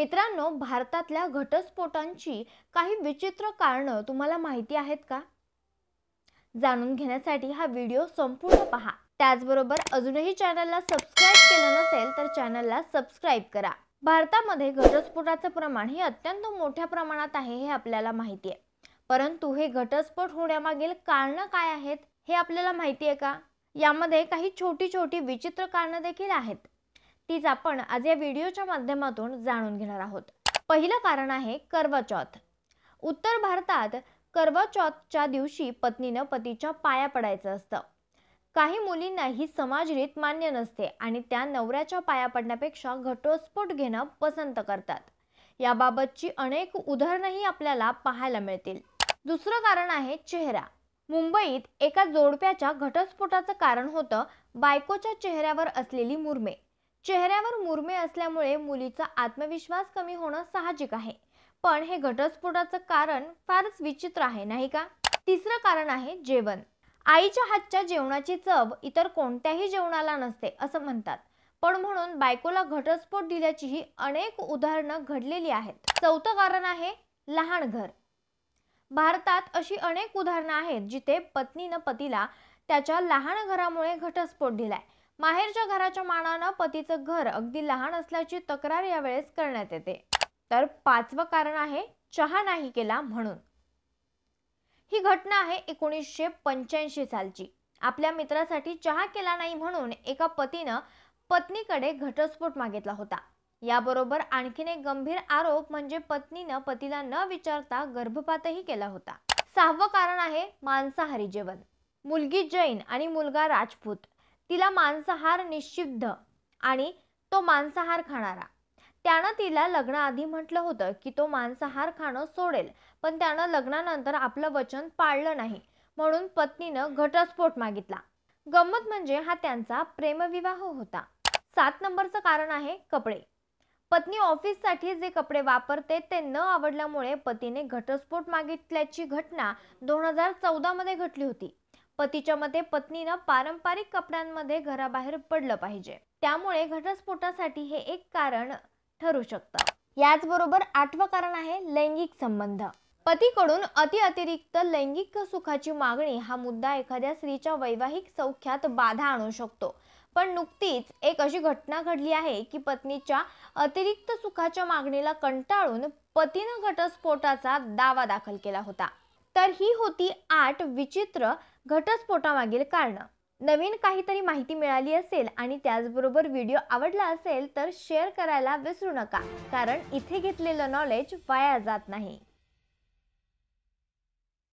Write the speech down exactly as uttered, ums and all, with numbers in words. मित्रांनो, भारतातल्या घटस्फोटांची काही विचित्र कारणं तुम्हाला माहिती आहेत का? जाणून घेण्यासाठी हा व्हिडिओ संपूर्ण पहा। त्याचबरोबर अजूनही चॅनलला सबस्क्राइब केलं नसेल तर चॅनलला सबस्क्राइब करा। भारतामध्ये घटस्फोटाचं प्रमाण हे अत्यंत मोठ्या प्रमाणात आहे हे आपल्याला माहिती आहे, परंतु हे घटस्फोट होण्यामागील कारणं काय आहेत हे आपल्याला माहिती आहे का? यामध्ये काही छोटी छोटी विचित्र कारणं देखील आहेत, तीच आपण आज या व्हिडिओच्या माध्यमातून जाणून घेणार आहोत। पहिलं कारण आहे करवा चौथ। उत्तर भारतात करवा चौथच्या दिवशी पत्नीनं पतीच्या पाया पडायचं असतं। काही मुलींना ही समाजरीत मान्य नसते आणि त्या नवऱ्याच्या पाया पडण्यापेक्षा घटस्फोट घेणं पसंत करतात। याबाबतची अनेक उदाहरणंही आपल्याला पाहायला मिळतील। दुसरं कारण आहे चेहरा। मुंबईत एका जोडप्याच्या घटस्फोटाचं कारण होतं बायकोच्या चेहऱ्यावर असलेली मुरमे। चेहऱ्यावर मुरमे असल्यामुळे मुलीचा आत्मविश्वास कमी होणं साहजिक आहे, पण हे घटस्फोटाचं कारण फारच विचित्र आहे, नाही का? तिसरं कारण आहे जेवण। आईच्या हातच्या जेवणाची चव इतर कोणत्याही जेवणाला नसते असं म्हणतात, पण म्हणून बायकोला घटस्फोट दिल्याचीही अनेक उदाहरणं घडलेली आहेत। चौथं कारण आहे लहान घर। भारतात अशी अनेक उदाहरणं आहेत जिथे पत्नीनं पतीला त्याच्या लहान घरामुळे घटस्फोट दिलाय। माहेरच्या घराच्या मानानं पतीचं घर अगदी लहान असल्याची तक्रार यावेळेस करण्यात येते। तर पाचवं कारण आहे चहा नाही केला म्हणून। ही घटना आहे एकोणीसशे पंच्याऐंशी सालची। आपल्या मित्रासाठी चहा केला नाही म्हणून एका पतीनं पत्नीकडे घटस्फोट मागितला होता। याबरोबर आणखीन एक गंभीर आरोप म्हणजे पत्नीनं पतीला न विचारता गर्भपातही केला होता। सहावं कारण आहे मांसाहारी जेवण। मुलगी जैन आणि मुलगा राजपूत, तिला मांसाहार निषिद्ध आणि तो मांसाहार खाणारा। त्यानं तिला लग्नाआधी म्हटलं होतं की तो मांसाहार खाणं सोडेल, पण त्यानं लग्नानंतर आपलं वचन पाळलं नाही म्हणून पत्नीनं घटस्फोट मागितला। गंमत म्हणजे हा त्यांचा प्रेमविवाह होता। सात नंबरचं कारण आहे कपडे। पत्नी ऑफिससाठी जे कपडे वापरते ते न आवडल्यामुळे पतीने घटस्फोट मागितल्याची घटना दोन हजार चौदा मध्ये घडली होती। पतीच्या मते पत्नीनं पारंपरिक कपड्यांमध्ये घराबाहेर पडलं पाहिजे, त्यामुळे घटस्फोटासाठी हे एक कारण ठरू शकतं। याचबरोबर आठवं कारण आहे लैंगिक संबंध। पतीकडून अति अतिरिक्त लैंगिक सुखाची मागणी हा मुद्दा एखाद्या स्त्रीच्या वैवाहिक सौख्यात बाधा आणू शकतो, पण नुकतीच एक अशी घटना घडली आहे की पत्नीच्या अतिरिक्त सुखाच्या मागणीला कंटाळून पतीनं घटस्फोटाचा दावा दाखल केला होता। तर ही होती आठ विचित्र घटस्फोटामागील कारणं। नवीन काहीतरी माहिती मिळाली असेल आणि त्याचबरोबर व्हिडिओ आवडला असेल तर शेअर करायला विसरू नका, कारण इथे घेतलेलं नॉलेज वाया जात नाही।